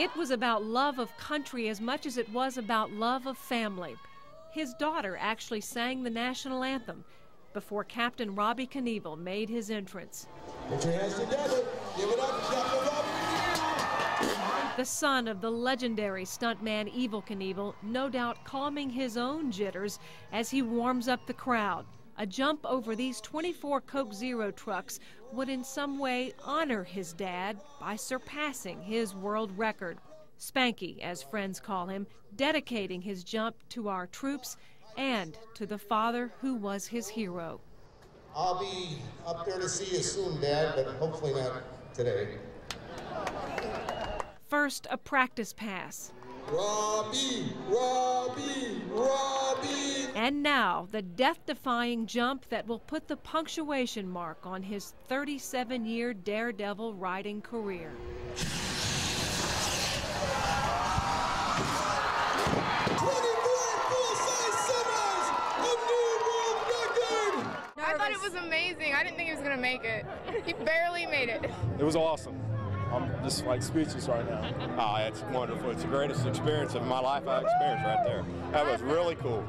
It was about love of country as much as it was about love of family. His daughter actually sang the national anthem before Captain Robbie Knievel made his entrance. Put your hands together. Give it up, Captain Robbie. The son of the legendary stuntman Evel Knievel, no doubt calming his own jitters as he warms up the crowd. A jump over these 24 Coke Zero trucks would in some way honor his dad by surpassing his world record. Spanky, as friends call him, dedicating his jump to our troops and to the father who was his hero. I'll be up there to see you soon, Dad, but hopefully not today. First, a practice pass. Robbie, Robbie, Robbie. And now, the death-defying jump that will put the punctuation mark on his 37-year daredevil riding career. I thought it was amazing. I didn't think he was going to make it. He barely made it. It was awesome. I'm just like speechless right now. Oh, it's wonderful. It's the greatest experience of my life I've experienced right there. That was really cool.